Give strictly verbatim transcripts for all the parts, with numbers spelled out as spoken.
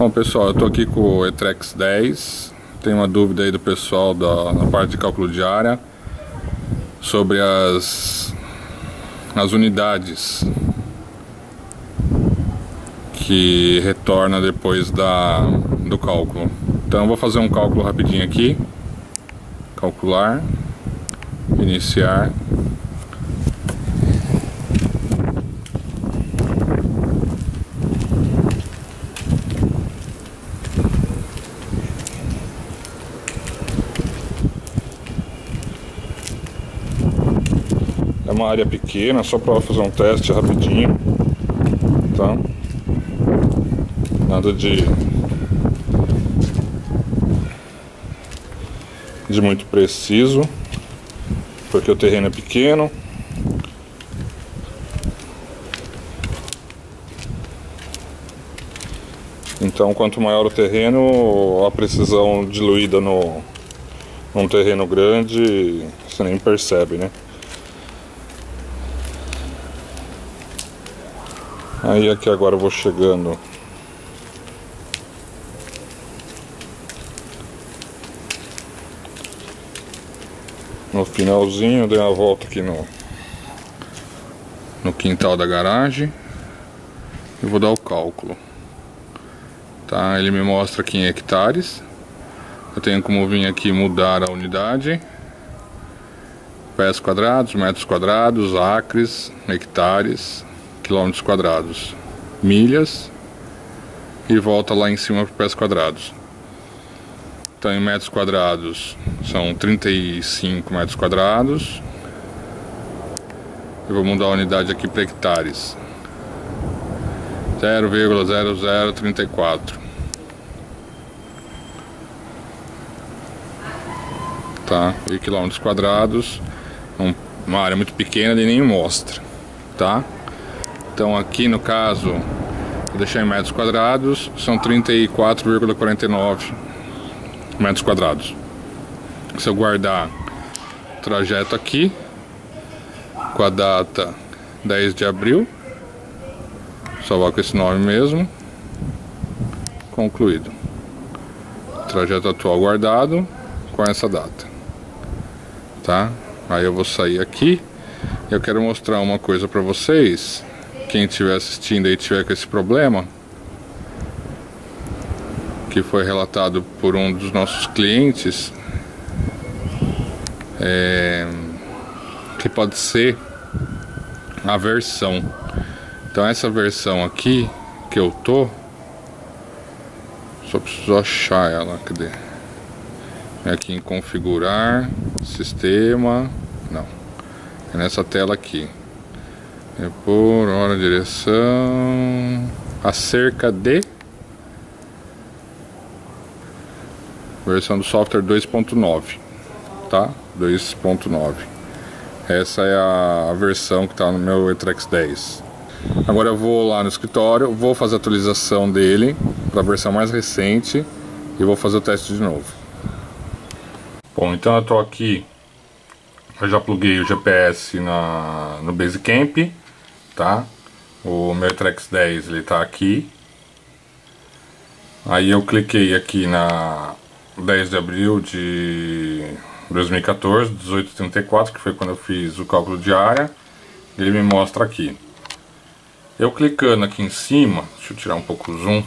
Bom pessoal, eu estou aqui com o Etrex dez. Tem uma dúvida aí do pessoal da, na parte de cálculo de área sobre as, as unidades que retorna depois da, do cálculo. Então eu vou fazer um cálculo rapidinho aqui. Calcular, iniciar. É uma área pequena, só para fazer um teste rapidinho, tá? Nada de de muito preciso, porque o terreno é pequeno. Então, quanto maior o terreno, a precisão diluída no num terreno grande, você nem percebe, né? Aí aqui agora eu vou chegando no finalzinho, dei uma volta aqui no, no quintal da garagem e vou dar o cálculo, tá? Ele me mostra aqui em hectares. Eu tenho como vir aqui mudar a unidade, pés quadrados, metros quadrados, acres, hectares, quilômetros quadrados, milhas, e volta lá em cima para pés quadrados. Então em metros quadrados são trinta e cinco metros quadrados. Eu vou mudar a unidade aqui para hectares, zero vírgula zero zero trinta e quatro, tá? E quilômetros quadrados, uma área muito pequena, ele nem mostra, tá? Então aqui no caso, vou deixar em metros quadrados, são trinta e quatro vírgula quarenta e nove metros quadrados. Se eu guardar o trajeto aqui, com a data dez de abril, salvar com esse nome mesmo, concluído. Trajeto atual guardado com essa data, tá? Aí eu vou sair aqui, eu quero mostrar uma coisa para vocês. Quem estiver assistindo e tiver com esse problema, que foi relatado por um dos nossos clientes, é, que pode ser a versão. Então essa versão aqui que eu tô, só preciso achar ela, cadê? É aqui em configurar, sistema, não, é nessa tela aqui. É por hora, direção, acerca de versão do software dois ponto nove, tá? dois ponto nove. Essa é a versão que está no meu Etrex dez. Agora eu vou lá no escritório, vou fazer a atualização dele para a versão mais recente e vou fazer o teste de novo. Bom, então eu estou aqui. Eu já pluguei o G P S na, no Basecamp, tá? O meu Etrex dez, ele tá aqui. Aí eu cliquei aqui na dez de abril de dois mil e quatorze, dezoito e trinta e quatro, que foi quando eu fiz o cálculo de área. Ele me mostra aqui. Eu clicando aqui em cima, deixa eu tirar um pouco o zoom.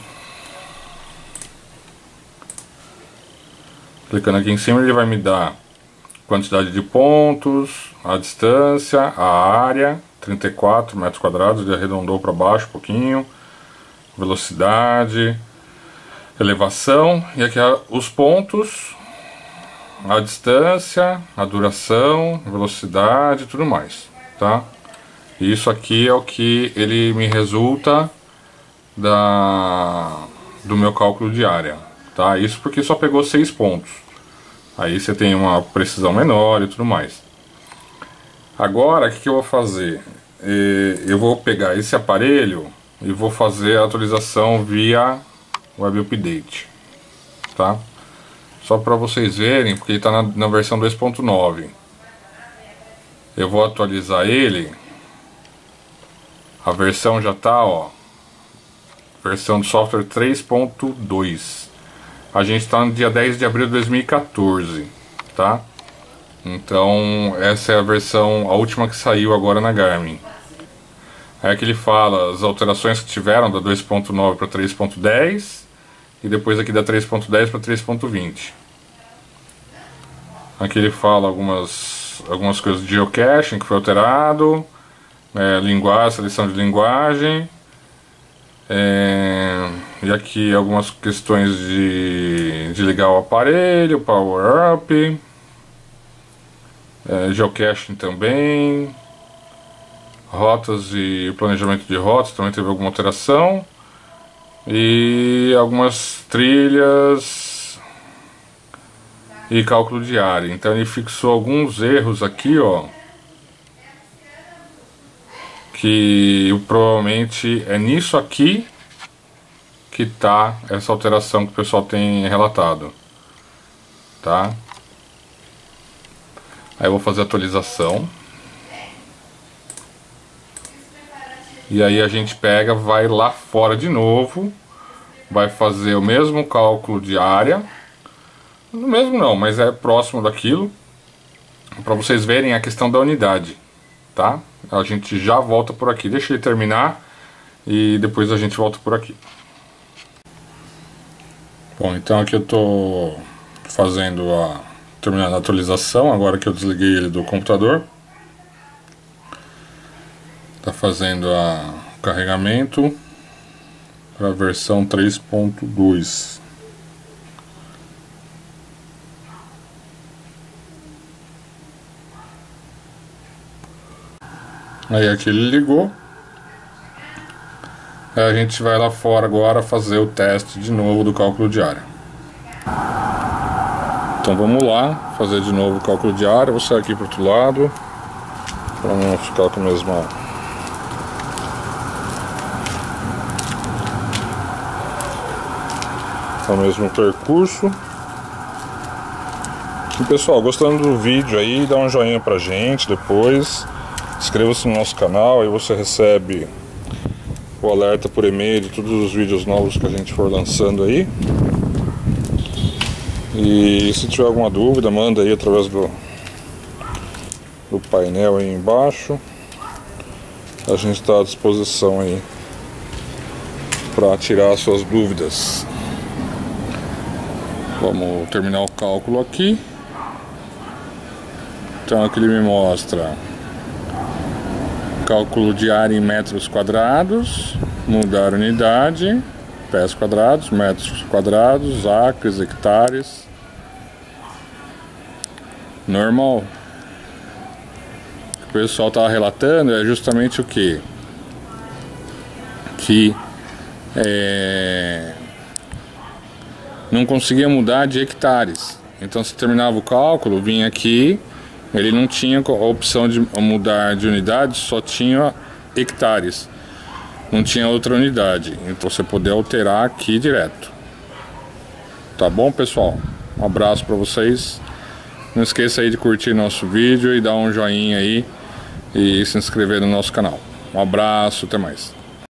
Clicando aqui em cima, ele vai me dar quantidade de pontos, a distância, a área, trinta e quatro metros quadrados, ele arredondou para baixo um pouquinho, velocidade, elevação, e aqui os pontos, a distância, a duração, velocidade e tudo mais, tá? E isso aqui é o que ele me resulta da, do meu cálculo de área, tá? Isso porque só pegou seis pontos. Aí você tem uma precisão menor e tudo mais. Agora, o que, que eu vou fazer? Eu vou pegar esse aparelho e vou fazer a atualização via web update, tá? Só para vocês verem, porque ele está na, na versão dois ponto nove. Eu vou atualizar ele. A versão já está, ó, versão de software três ponto dois. A gente está no dia dez de abril de dois mil e quatorze, tá? Então essa é a versão, a última que saiu agora na Garmin. Aí que ele fala as alterações que tiveram da dois ponto nove para três ponto dez e depois aqui da três ponto dez para três ponto vinte. Aqui ele fala algumas, algumas coisas de geocaching que foi alterado, é, linguagem, seleção de linguagem, é, e aqui algumas questões de, de ligar o aparelho, power up, é, geocaching também, rotas e planejamento de rotas também teve alguma alteração, e algumas trilhas e cálculo de área. Então ele fixou alguns erros aqui, ó, que provavelmente é nisso aqui que tá essa alteração que o pessoal tem relatado, tá? Aí eu vou fazer a atualização. E aí a gente pega, vai lá fora de novo, vai fazer o mesmo cálculo de área, no mesmo não, mas é próximo daquilo, para vocês verem a questão da unidade, tá? A gente já volta por aqui, deixa ele terminar e depois a gente volta por aqui. Bom, então aqui eu tô fazendo a, terminando a atualização, agora que eu desliguei ele do computador. Tá fazendo a, o carregamento para a versão três ponto dois. Aí aqui ele ligou. Aí a gente vai lá fora agora fazer o teste de novo do cálculo de área. Então vamos lá fazer de novo o cálculo de área. Vou sair aqui para o outro lado para não ficar com a mesma... o mesmo percurso. E pessoal, gostando do vídeo aí, dá um joinha pra gente, depois inscreva-se no nosso canal, aí você recebe o alerta por e-mail de todos os vídeos novos que a gente for lançando aí. E se tiver alguma dúvida, manda aí através do, do painel aí embaixo. A gente está à disposição aí para tirar suas dúvidas. Vamos terminar o cálculo aqui. Então aqui ele me mostra cálculo de área em metros quadrados, mudar unidade, pés quadrados, metros quadrados, acres, hectares, normal. O que o pessoal estava relatando é justamente o que? Que é... não conseguia mudar de hectares. Então se terminava o cálculo, vinha aqui, ele não tinha a opção de mudar de unidade, só tinha hectares, não tinha outra unidade. Então você poder alterar aqui direto. Tá bom, pessoal? Um abraço para vocês. Não esqueça aí de curtir nosso vídeo e dar um joinha aí e se inscrever no nosso canal. Um abraço, até mais.